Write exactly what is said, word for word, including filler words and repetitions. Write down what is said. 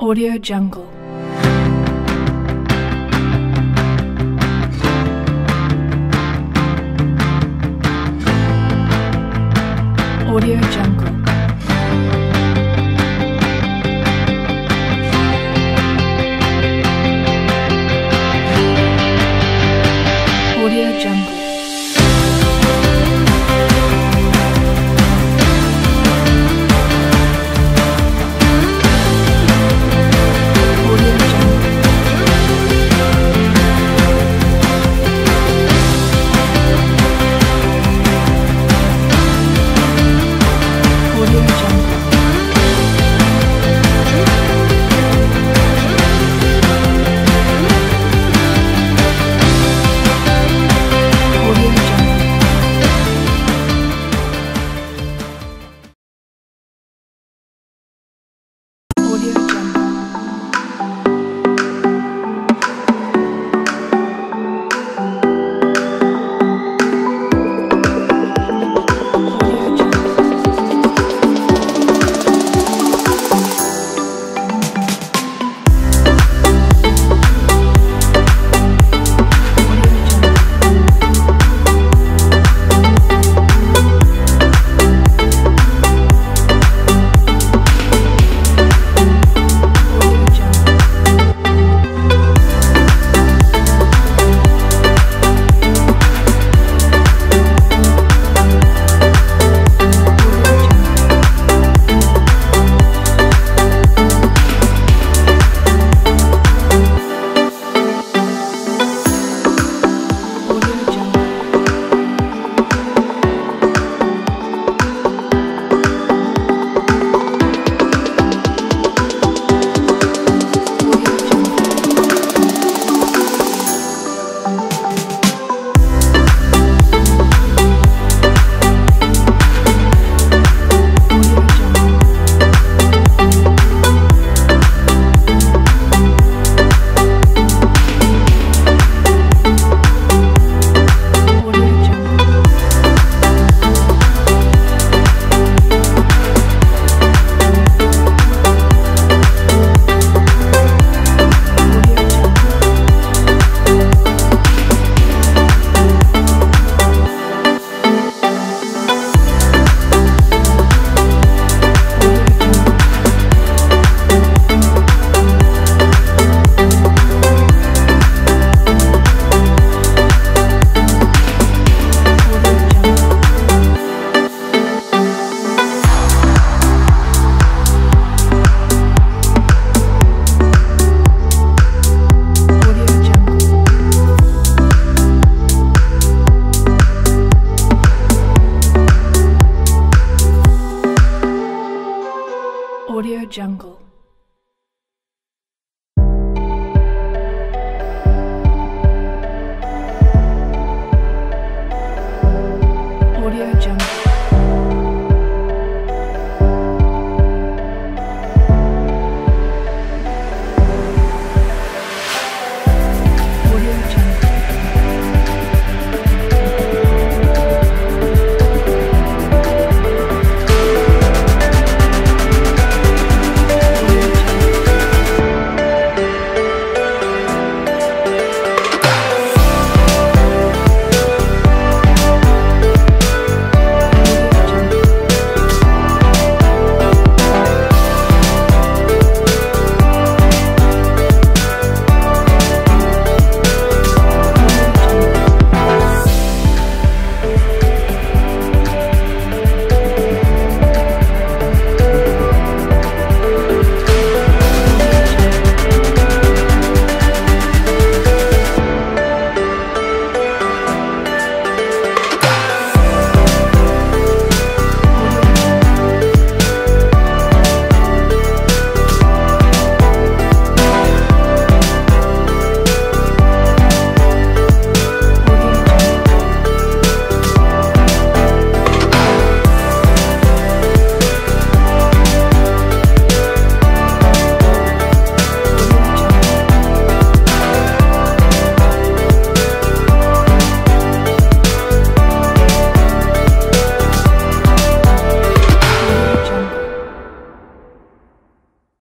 Audio Jungle. Audio Jungle. Audio Jungle. Audio Jungle.